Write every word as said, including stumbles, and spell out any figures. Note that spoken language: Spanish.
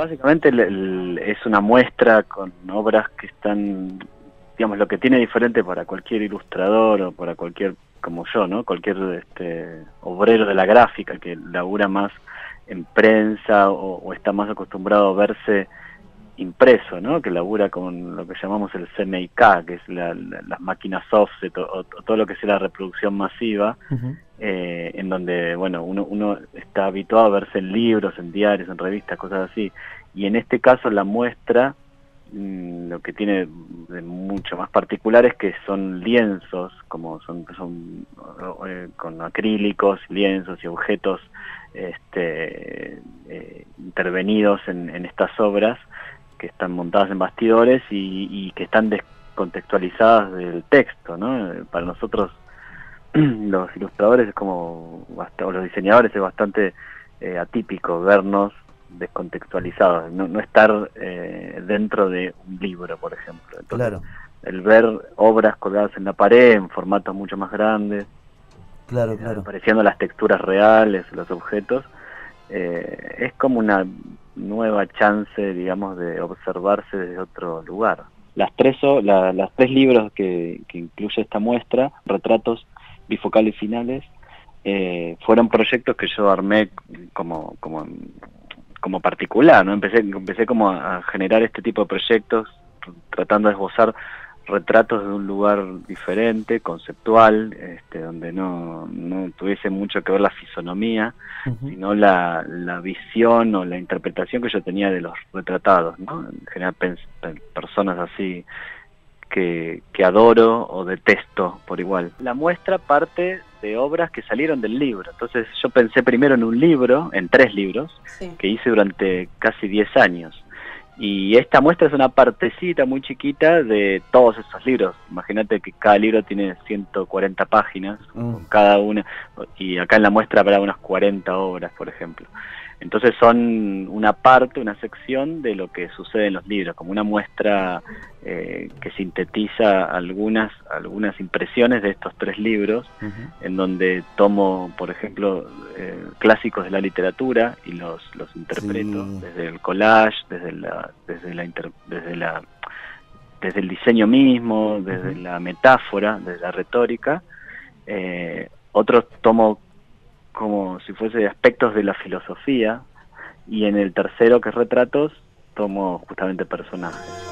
Básicamente el, el, es una muestra con obras que están, digamos, lo que tiene diferente para cualquier ilustrador o para cualquier, como yo, ¿no? Cualquier este, obrero de la gráfica que labura más en prensa o, o está más acostumbrado a verse impreso, ¿no? Que labura con lo que llamamos el C M Y K, que es la, la, las máquinas offset o, o todo lo que sea la reproducción masiva, uh-huh. eh, en donde, bueno, uno, uno está habituado a verse en libros, en diarios, en revistas, cosas así. Y en este caso la muestra, mmm, lo que tiene de mucho más particular es que son lienzos, como son, son eh, con acrílicos, lienzos y objetos este, eh, intervenidos en, en estas obras, que están montadas en bastidores y, y que están descontextualizadas del texto, ¿no? Para nosotros los ilustradores es como, o los diseñadores es bastante eh, atípico vernos descontextualizados, no, no estar eh, dentro de un libro, por ejemplo. Entonces, claro. El ver obras colgadas en la pared, en formatos mucho más grandes, claro, claro. Apareciendo las texturas reales, los objetos, eh, es como una nueva chance, digamos, de observarse desde otro lugar. Las tres, la, las tres libros que, que incluye esta muestra, Retratos, Bifocal y Finales, eh, fueron proyectos que yo armé como como, como particular, ¿no? Empecé, empecé como a generar este tipo de proyectos, tratando de esbozar retratos de un lugar diferente, conceptual, este, donde no, no tuviese mucho que ver la fisonomía, uh-huh. sino la, la visión o la interpretación que yo tenía de los retratados, ¿no? En general personas así que, que adoro o detesto por igual. La muestra parte de obras que salieron del libro, entonces yo pensé primero en un libro, en tres libros, sí. que hice durante casi diez años. Y esta muestra es una partecita muy chiquita de todos esos libros. Imagínate que cada libro tiene ciento cuarenta páginas, mm. con cada una, y acá en la muestra habrá unas cuarenta obras, por ejemplo. Entonces son una parte, una sección de lo que sucede en los libros, como una muestra eh, que sintetiza algunas, algunas impresiones de estos tres libros, uh-huh. en donde tomo, por ejemplo, eh, clásicos de la literatura y los, los interpreto sí. desde el collage, desde la, desde la, inter, desde la, desde el diseño mismo, uh-huh. desde la metáfora, desde la retórica. Eh, otros tomo como si fuese aspectos de la filosofía, y en el tercero, que es Retratos, tomo justamente personajes.